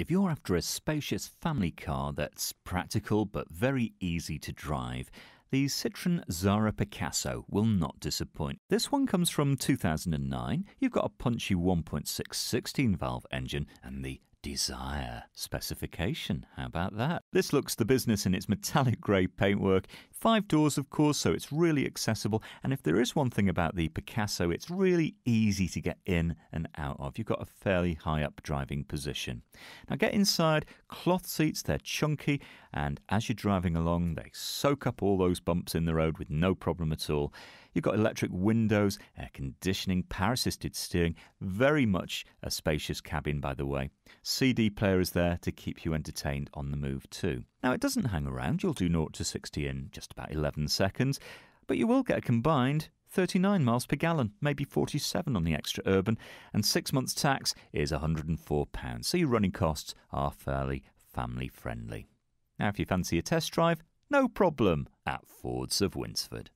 If you're after a spacious family car that's practical but very easy to drive, the Citroën Xsara Picasso will not disappoint. This one comes from 2009. You've got a punchy 1.6 16-valve engine and the Desire specification. How about that? This looks the business in its metallic grey paintwork. 5 doors, of course, so it's really accessible. And if there is one thing about the Picasso, it's really easy to get in and out of. You've got a fairly high up driving position. Now get inside. Cloth seats, they're chunky, and as you're driving along, they soak up all those bumps in the road with no problem at all. You've got electric windows, air conditioning, power assisted steering, very much a spacious cabin, by the way. CD player is there to keep you entertained on the move too. Now it doesn't hang around, you'll do 0 to 60 in just about 11 seconds, but you will get a combined 39 miles per gallon, maybe 47 on the extra urban, and 6 months tax is £104, so your running costs are fairly family friendly. Now if you fancy a test drive, no problem at Fords of Winsford.